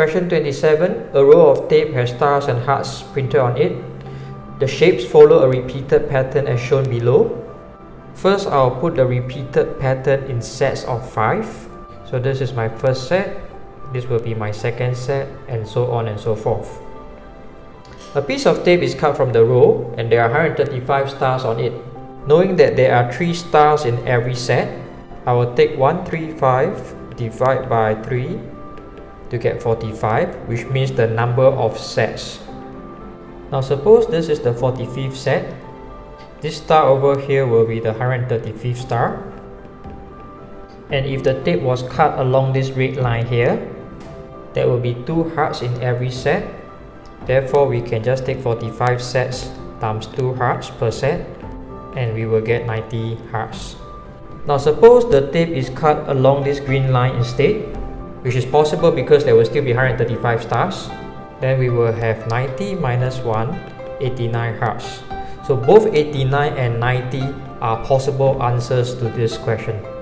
Question 27. A roll of tape has stars and hearts printed on it. The shapes follow a repeated pattern as shown below. First, I'll put the repeated pattern in sets of 5. So this is my first set, this will be my second set, and so on and so forth. A piece of tape is cut from the roll and there are 135 stars on it. Knowing that there are 3 stars in every set, I will take 135 divided by 3 to get 45, which means the number of sets. Now suppose this is the 45th set. This star over here will be the 135th star. And if the tape was cut along this red line here, there will be 2 hearts in every set. Therefore, we can just take 45 sets times 2 hearts per set, and we will get 90 hearts. Now suppose the tape is cut along this green line instead, which is possible because there will still be 135 stars. Then we will have 90 minus 1, 89 hearts. So both 89 and 90 are possible answers to this question.